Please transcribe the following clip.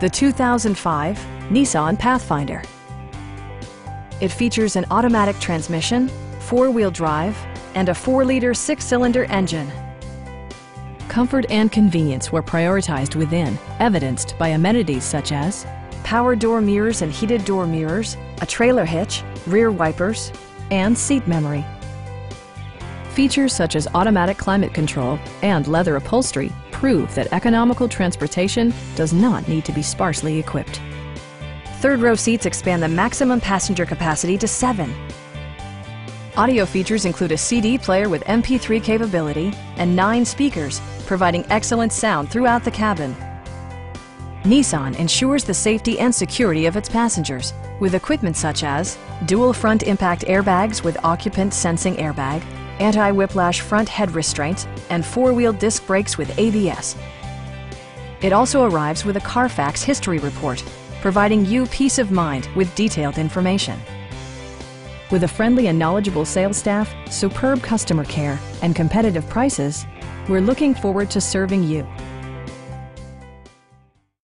the 2005 Nissan Pathfinder. It features an automatic transmission, four-wheel drive, and a 4-liter 6-cylinder engine. Comfort and convenience were prioritized within, evidenced by amenities such as power door mirrors and heated door mirrors, a trailer hitch, rear wipers, and seat memory. Features such as automatic climate control and leather upholstery prove that economical transportation does not need to be sparsely equipped. Third-row seats expand the maximum passenger capacity to 7. Audio features include a CD player with MP3 capability and 9 speakers, providing excellent sound throughout the cabin. Nissan ensures the safety and security of its passengers with equipment such as dual front impact airbags with occupant sensing airbag, anti-whiplash front head restraints, and 4-wheel disc brakes with ABS. It also arrives with a Carfax history report, providing you peace of mind with detailed information. With a friendly and knowledgeable sales staff, superb customer care, and competitive prices, we're looking forward to serving you.